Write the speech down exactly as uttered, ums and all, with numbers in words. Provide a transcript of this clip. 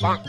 Bonk.